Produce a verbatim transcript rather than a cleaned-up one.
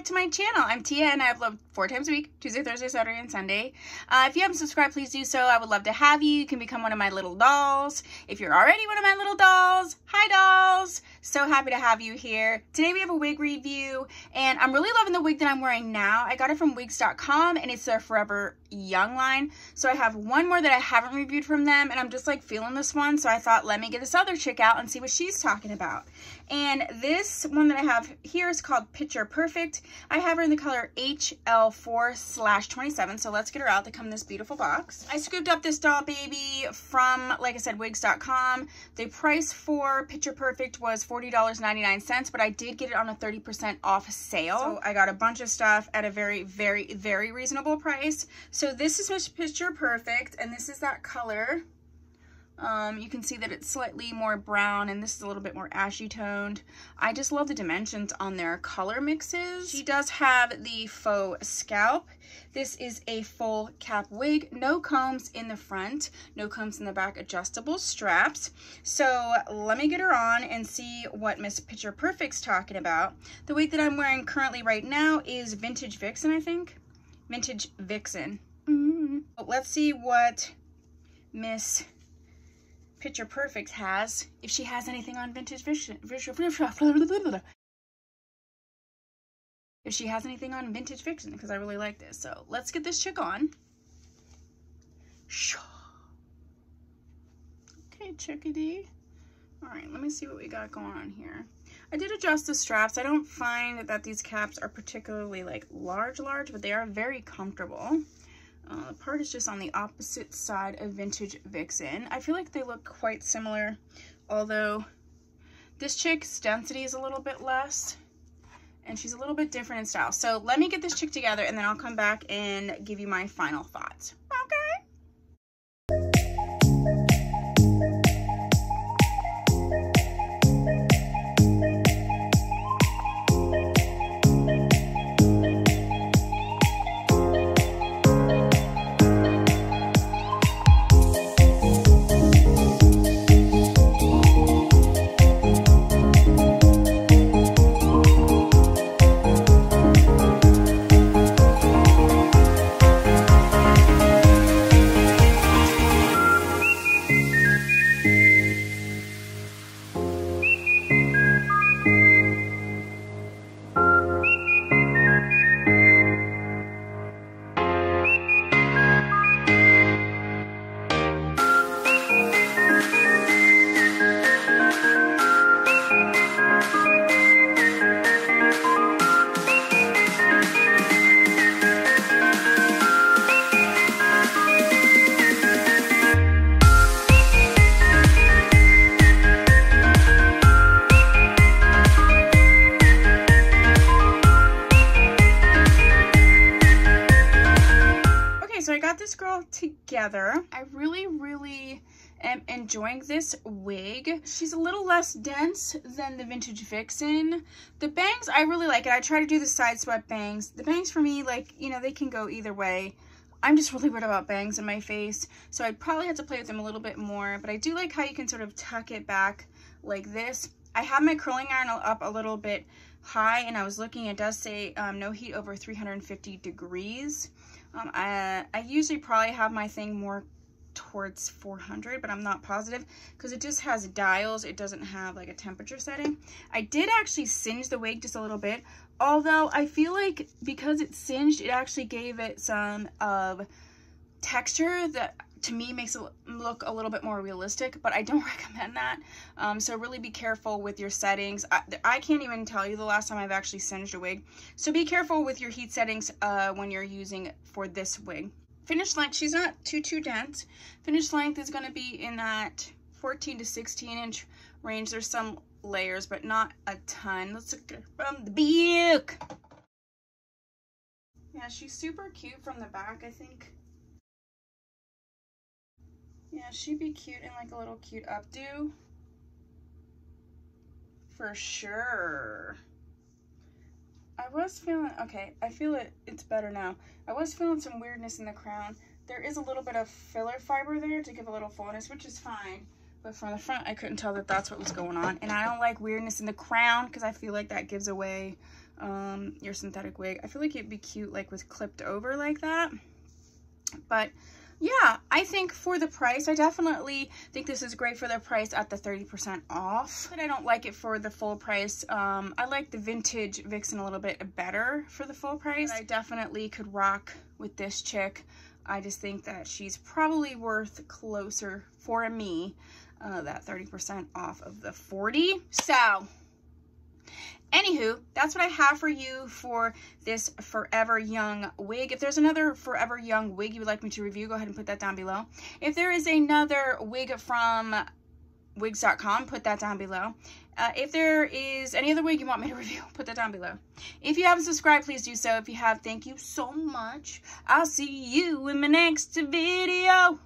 back to my channel. I'm Tia and I upload four times a week, Tuesday, Thursday, Saturday, and Sunday. Uh, if you haven't subscribed, please do so. I would love to have you. You can become one of my little dolls. If you're already one of my little dolls, hi dolls. So happy to have you here. Today we have a wig review and I'm really loving the wig that I'm wearing now. I got it from wigs dot com and it's their Forever Young line. So I have one more that I haven't reviewed from them and I'm just like feeling this one. So I thought, let me get this other chick out and see what she's talking about. And this one that I have here is called Picture Perfect. I have her in the color H L four slash twenty-seven. So let's get her out. They come in this beautiful box. I scooped up this doll baby from, like I said, wigs dot com. The price for Picture Perfect was forty dollars and ninety-nine cents, but I did get it on a thirty percent off sale. So I got a bunch of stuff at a very, very, very reasonable price. So this is Miss Picture Perfect, and this is that color. Um, you can see that it's slightly more brown and this is a little bit more ashy toned. I just love the dimensions on their color mixes. She does have the faux scalp. This is a full cap wig, no combs in the front, no combs in the back, adjustable straps. So let me get her on and see what Miss Picture Perfect's talking about. The wig that I'm wearing currently right now is Vintage Vixen, I think. Vintage Vixen. Mm-hmm. Let's see what Miss Picture Perfect has, if she has anything on Vintage Vixen. If she has anything on Vintage Vixen, because I really like this. So let's get this chick on. Okay, chickadee. All right, let me see what we got going on here. I did adjust the straps. I don't find that these caps are particularly like large, large, but they are very comfortable. Uh, the part is just on the opposite side of Vintage Vixen. I feel like they look quite similar, although this chick's density is a little bit less and she's a little bit different in style. So let me get this chick together and then I'll come back and give you my final thoughts. Okay. Together. I really, really am enjoying this wig. She's a little less dense than the Vintage Vixen. The bangs, I really like it. I try to do the side swept bangs. The bangs for me, like, you know, they can go either way. I'm just really weird about bangs in my face, so I'd probably have to play with them a little bit more, but I do like how you can sort of tuck it back like this. I have my curling iron up a little bit high, and I was looking, it does say um, no heat over three hundred fifty degrees. Um, I, I usually probably have my thing more towards four hundred, but I'm not positive because it just has dials. It doesn't have like a temperature setting. I did actually singe the wig just a little bit, although I feel like because it's singed, it actually gave it some of texture that to me makes it look a little bit more realistic, but I don't recommend that. Um, so really be careful with your settings. I, I can't even tell you the last time I've actually singed a wig. So be careful with your heat settings uh, when you're using for this wig. Finish length, she's not too, too dense. Finish length is gonna be in that fourteen to sixteen inch range. There's some layers, but not a ton. Let's look from the back. Yeah, she's super cute from the back, I think. Yeah, she'd be cute in like a little cute updo. For sure. I was feeling, okay, I feel it, it's better now. I was feeling some weirdness in the crown. There is a little bit of filler fiber there to give a little fullness, which is fine. But from the front, I couldn't tell that that's what was going on. And I don't like weirdness in the crown because I feel like that gives away um, your synthetic wig. I feel like it'd be cute like with clipped over like that. But yeah, I think for the price, I definitely think this is great for the price at the thirty percent off. But I don't like it for the full price. Um, I like the Vintage Vixen a little bit better for the full price. But I definitely could rock with this chick. I just think that she's probably worth closer for me, uh, that thirty percent off of the forty. So anywho, that's what I have for you for this Forever Young wig. If there's another Forever Young wig you would like me to review, go ahead and put that down below. If there is another wig from wigs dot com, put that down below. Uh, if there is any other wig you want me to review, put that down below. If you haven't subscribed, please do so. If you have, thank you so much. I'll see you in my next video.